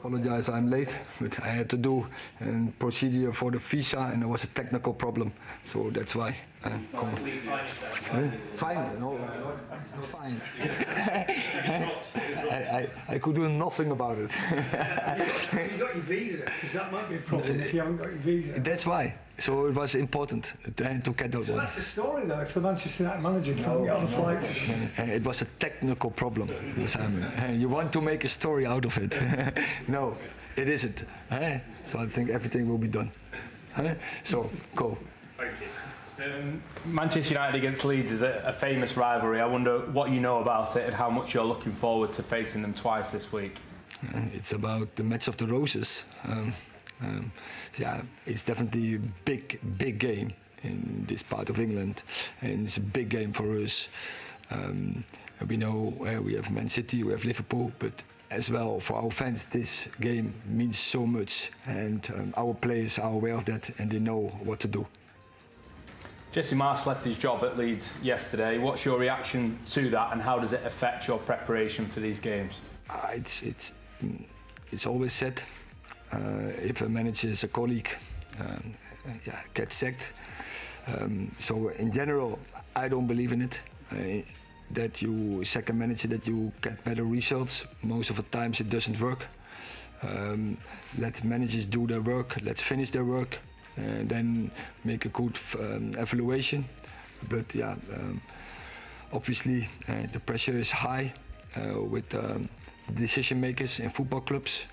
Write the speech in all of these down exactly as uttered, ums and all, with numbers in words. apologize, I'm late, but I had to do a procedure for the visa and there was a technical problem, so that's why. Uh, come on. Fine, no, no, it's not fine. I, I, I could do nothing about it. You got your visa, because that might be a problem if you haven't got your visa. That's why. So it was important to, to get that so one. That's the story, though, if the Manchester United manager can't no, get on a flight. No. It was a technical problem, Simon. You want to make a story out of it. No, it isn't. So I think everything will be done. So, go. Thank you. Um, Manchester United against Leeds is a, a famous rivalry. I wonder what you know about it and how much you're looking forward to facing them twice this week. It's about the match of the Roses. Um, um, yeah, it's definitely a big, big game in this part of England, and it's a big game for us. Um, we know uh, we have Man City, we have Liverpool, but as well for our fans, this game means so much, and um, our players are aware of that and they know what to do. Jesse Marsch left his job at Leeds yesterday. What's your reaction to that, and how does it affect your preparation for these games? Uh, it's, it's, it's always said, uh, if a manager is a colleague, um, yeah, gets sacked. Um, so in general, I don't believe in it, uh, that you sack a manager, that you get better results. Most of the times it doesn't work. Um, let managers do their work, let's finish their work. And then make a good um, evaluation, but yeah, um, obviously uh, the pressure is high uh, with um, decision makers in football clubs,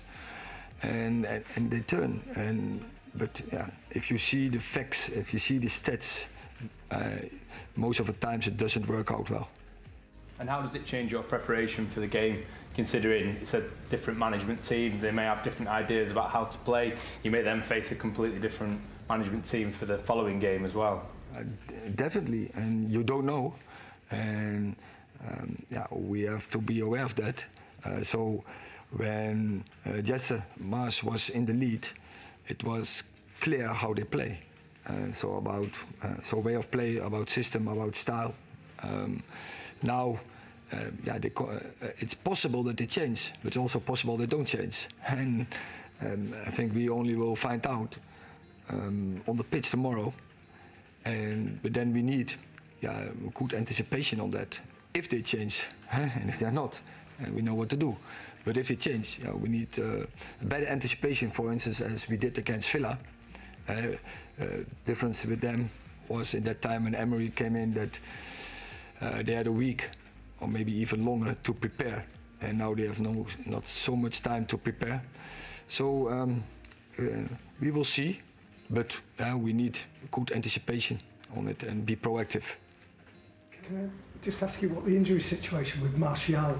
and, and and they turn. And but yeah, if you see the facts, if you see the stats, uh, most of the times it doesn't work out well. And how does it change your preparation for the game, considering it's a different management team? They may have different ideas about how to play. You may then face a completely different management team for the following game as well. Uh, definitely, and you don't know. And um, yeah, we have to be aware of that. Uh, so when uh, Jesse Marsch was in the lead, it was clear how they play. Uh, so about uh, so way of play, about system, about style. Um, Now, uh, yeah, they co uh, it's possible that they change, but also possible they don't change. And um, I think we only will find out um, on the pitch tomorrow. And but then we need yeah, good anticipation on that. If they change, huh? And if they're not, uh, we know what to do. But if they change, yeah, we need uh, better anticipation. For instance, as we did against Villa, uh, uh, difference with them was in that time when Emery came in that. Uh, they had a week, or maybe even longer, to prepare, and now they have no, not so much time to prepare. So um, uh, we will see, but uh, we need good anticipation on it and be proactive. Can I just ask you what the injury situation with Martial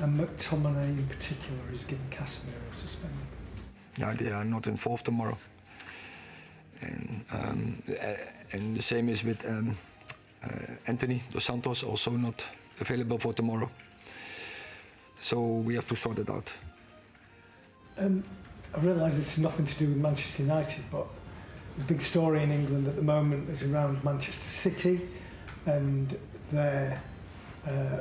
and McTominay in particular is, given Casemiro suspended? No, they are not involved tomorrow, and um, and the same is with. Um, Uh, Anthony Dos Santos also not available for tomorrow, so we have to sort it out. Um, I realise this has nothing to do with Manchester United, but the big story in England at the moment is around Manchester City and their uh,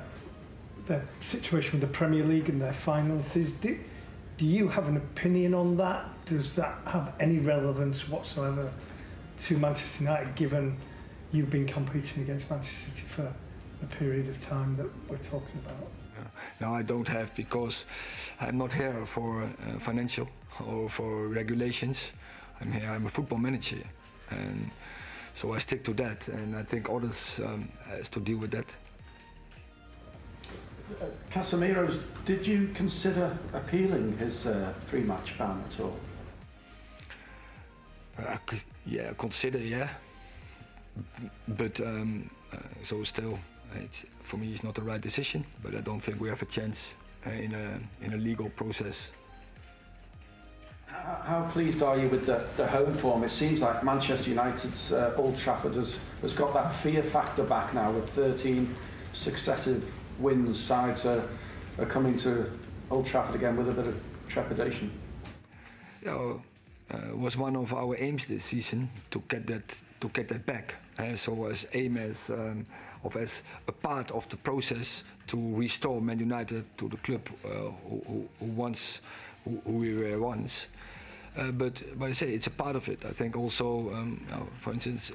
their situation with the Premier League and their finances. Do, do you have an opinion on that? Does that have any relevance whatsoever to Manchester United, given you've been competing against Manchester City for a period of time that we're talking about? No, I don't have, because I'm not here for uh, financial or for regulations. I'm here, I'm a football manager, and so I stick to that, and I think others um, has to deal with that. Uh, Casemiro's, did you consider appealing his uh, three-match ban at all? Uh, yeah, consider, yeah. But um, uh, so still, it's, for me, it's not the right decision. But I don't think we have a chance uh, in a in a legal process. How, how pleased are you with the, the home form? It seems like Manchester United's uh, Old Trafford has has got that fear factor back now, with thirteen successive wins. Sides are, are coming to Old Trafford again with a bit of trepidation. Yeah, uh, was one of our aims this season to get that. To get that back, and so as aim as um, of as a part of the process to restore Man United to the club uh, who, who once who, who we were once. Uh, but, but I say it's a part of it. I think also, um, you know, for instance,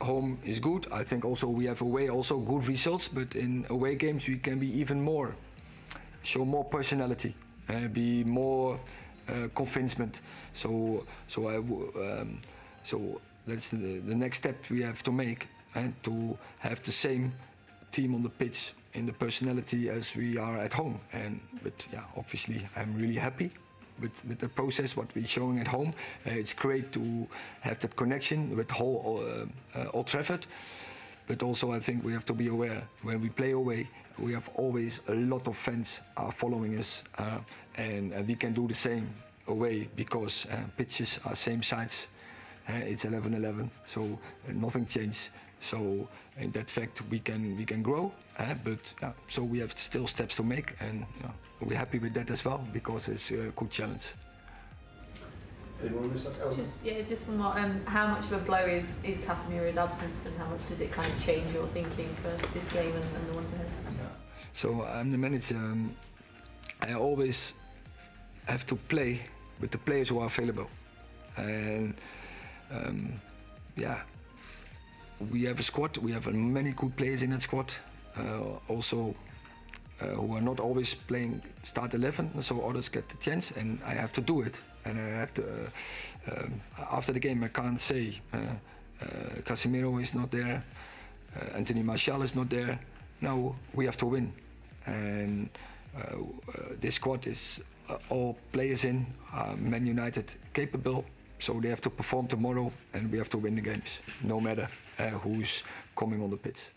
home is good. I think also we have away also good results, but in away games we can be even more, show more personality, uh, be more uh, convincement. So so I w um, so that's the, the next step we have to make, and eh, to have the same team on the pitch in the personality as we are at home. And but yeah, obviously I'm really happy With, with the process, what we're showing at home. Uh, it's great to have that connection with whole uh, uh, Old Trafford, but also I think we have to be aware when we play away, we have always a lot of fans are following us, uh, and uh, we can do the same away because uh, pitches are same size. Uh, it's eleven eleven, so nothing changed. So in that fact, we can we can grow, eh? but yeah, so we have still steps to make, and yeah, we're happy with that as well because it's a good challenge. Just, yeah, just from what, um, how much of a blow is, is Casemiro's absence, and how much does it kind of change your thinking for this game and, and the one to come? Yeah. So I'm the manager. Um, I always have to play with the players who are available, and um, yeah. We have a squad, we have many good players in that squad, uh, also uh, who are not always playing start eleven, so others get the chance, and I have to do it. And I have to, uh, um, after the game I can't say uh, uh, Casemiro is not there, uh, Anthony Martial is not there. No, we have to win. And uh, uh, this squad is uh, all players in, uh, Man United capable. So they have to perform tomorrow, and we have to win the games, no matter uh, who's coming on the pitch.